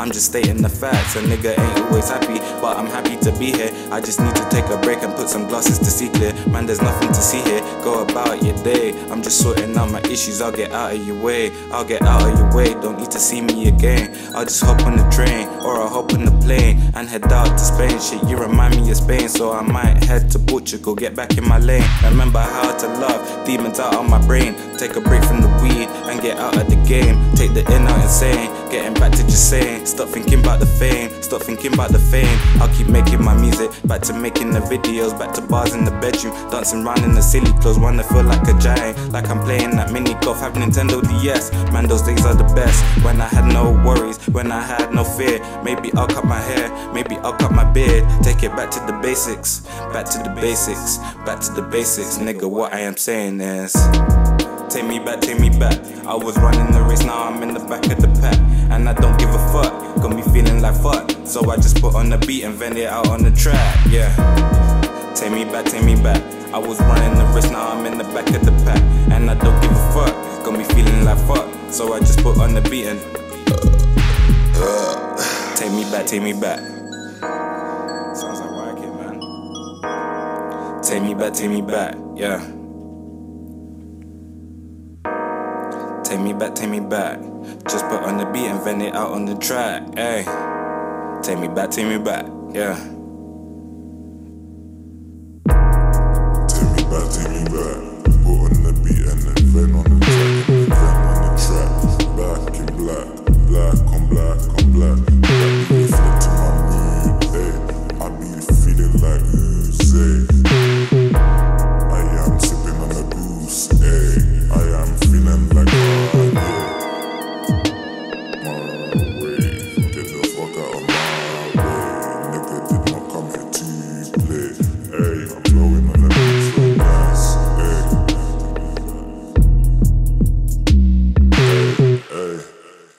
I'm just stating the facts, a nigga ain't always happy, but I'm happy to be here. I just need to take a break and put some glasses to see clear. Man, there's nothing to see here, go about your day. I'm just sorting out my issues, I'll get out of your way. I'll get out of your way, don't need to see me again. I'll just hop on the train, or I'll hop on the plane and head out to Spain. Shit, you remind me of Spain, so I might head to Portugal, get back in my lane. Remember how to love, demons out of my brain. Take a break from the weed and get out of the game. Take the in out insane, getting back to just saying. Stop thinking about the fame, stop thinking about the fame. I'll keep making my music, back to making the videos, back to bars in the bedroom, dancing round in the silly clothes. Wanna feel like a giant, like I'm playing that mini golf, have Nintendo DS. Man, those days are the best, when I had no worries, when I had no fear. Maybe I'll cut my hair, maybe I'll cut my beard. Take it back to the basics, back to the basics, back to the basics. Nigga, what I am saying is, take me back, take me back. I was running the race, now I'm in the back of the pack. And I don't give a fuck, got me feeling like fuck. So I just put on the beat and vent it out on the track, yeah. Take me back, take me back. I was running the race, now I'm in the back of the pack. And I don't give a fuck, got me feeling like fuck. So I just put on the beat and take me back, take me back. Sounds like YK, man. Take me back, yeah. Take me back, take me back. Just put on the beat and vent it out on the track, ayy. Take me back, yeah. Take me back, put on the beat and then vent on the track, Back in black, black on black on black. That be reflecting my mood, ayy. I be feeling like ooze, ayy. I am sipping on the booze, ayy. I am feeling like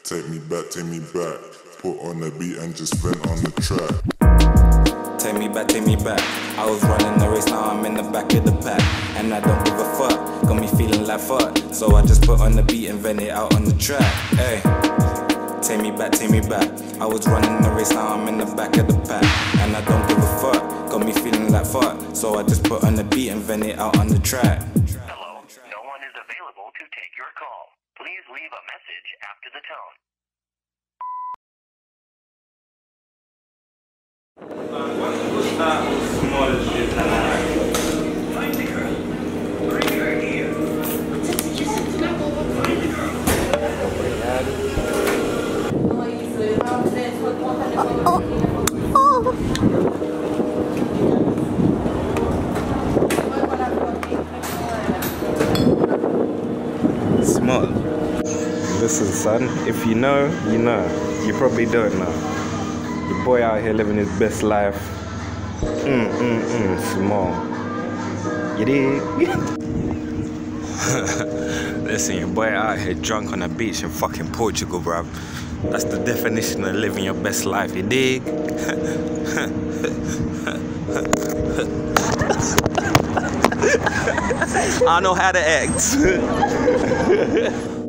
take me back, put on the beat and just sprint on the track. Take me back, take me back. I was running the race, now I'm in the back of the pack. And I don't give a fuck, got me feeling like fuck. So I just put on the beat and vent it out on the track, ayy. Take me back, take me back. I was running the race, now I'm in the back of the pack. And I don't give a fuck, got me feeling like fuck. So I just put on the beat and vent it out on the track. Hello, no one is available to take your call. Please leave a message after the tone. está senhora de Vietnã. Find the girl. Bring her here. Small. Listen, son, if you know, you know. You probably don't know. The boy out here living his best life. Small. You did? Listen, your boy out here drunk on a beach in fucking Portugal, bruv. That's the definition of living your best life, you dig? I know how to act.